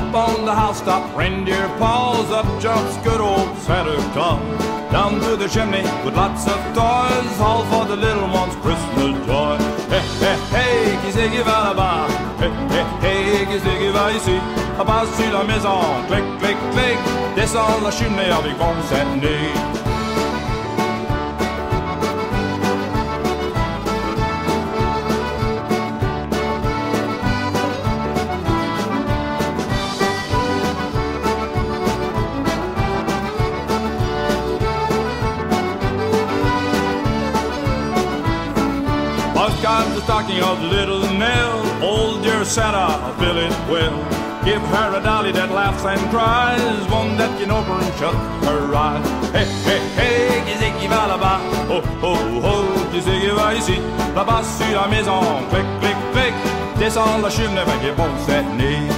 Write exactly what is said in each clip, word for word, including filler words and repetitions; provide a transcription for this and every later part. Up on the housetop, reindeer paws, up jumps good old Santa Claus. Down through the chimney with lots of toys, all for the little one's Christmas joy. Hey, hey, hey, qui c'est qui va là-bas? Hey, hey, hey, qui c'est qui va ici? À bas sur la maison, clic, clic, clic, descend la chimney avec bon Sandy. Got the stocking of little Nell, old dear Santa, fill it well. Give her a dolly that laughs and cries, one that can open and shut her eyes. Hey, hey, hey, qui c'est qui va là-bas? Oh, oh, oh, qui c'est qui va ici? Là-bas sur la maison, clic, clic, clic, descend la chimnée avec les bons cette nuit.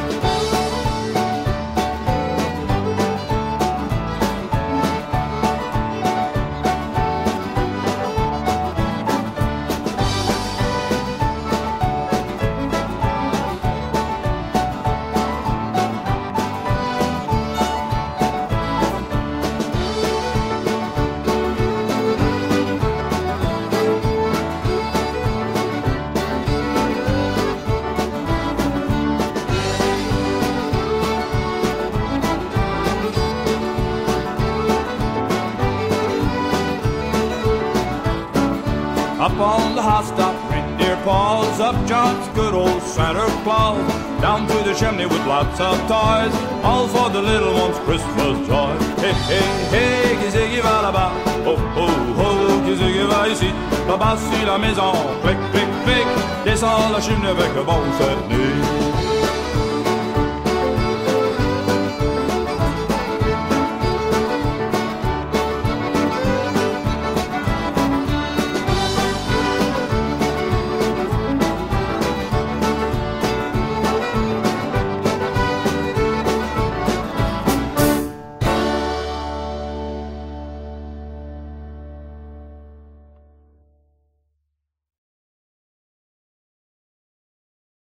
Up on the housetop, reindeer paws, up jumps good old Santa Claus. Down through the chimney with lots of toys, all for the little one's Christmas joy. Hey, hey, hey, qui c'est qui va là-bas? Oh, oh, oh, qui c'est qui va ici? Là-bas sur la maison, clic, clic, clic, descend la chimnée avec le bon Sandy.